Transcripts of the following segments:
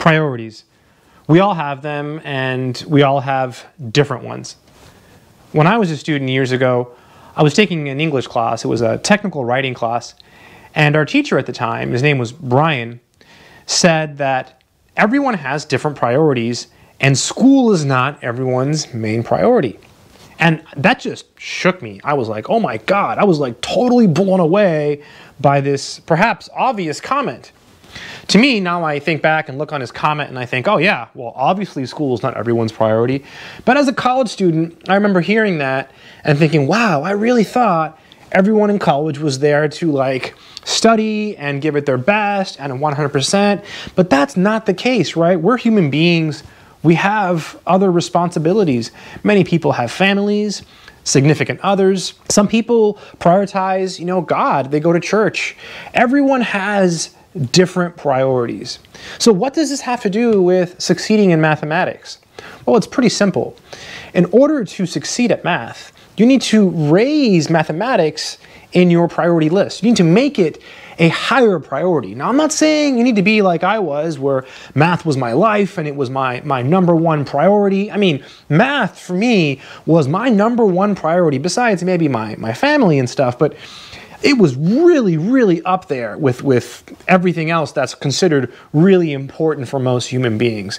Priorities. We all have them and we all have different ones. When I was a student years ago, I was taking an English class. It was a technical writing class, and our teacher at the time, his name was Brian, said that everyone has different priorities and school is not everyone's main priority. And that just shook me. I was like, oh my God, I was like totally blown away by this perhaps obvious comment. To me, now I think back and look on his comment and I think, oh yeah, well obviously school is not everyone's priority. But as a college student, I remember hearing that and thinking, wow, I really thought everyone in college was there to like study and give it their best and 100%, but that's not the case, right? We're human beings. We have other responsibilities. Many people have families, significant others. Some people prioritize, you know, God. They go to church. Everyone has different priorities. So what does this have to do with succeeding in mathematics? Well, it's pretty simple. In order to succeed at math, you need to raise mathematics in your priority list. You need to make it a higher priority. Now, I'm not saying you need to be like I was, where math was my life and it was my number one priority. I mean, math for me was my number one priority, besides maybe my family and stuff, but it was really, really up there with everything else that's considered really important for most human beings.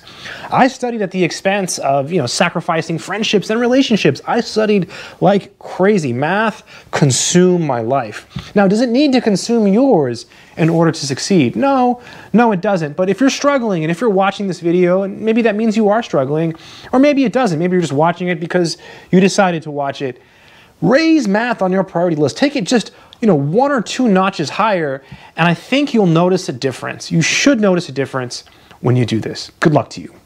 I studied at the expense of, you know, sacrificing friendships and relationships. I studied like crazy. Math consumed my life. Now, does it need to consume yours in order to succeed? No, it doesn't. But if you're struggling, and if you're watching this video, and maybe that means you are struggling, or maybe it doesn't. Maybe you're just watching it because you decided to watch it. Raise math on your priority list. Take it just, you know, one or two notches higher, and I think you'll notice a difference. You should notice a difference when you do this. Good luck to you.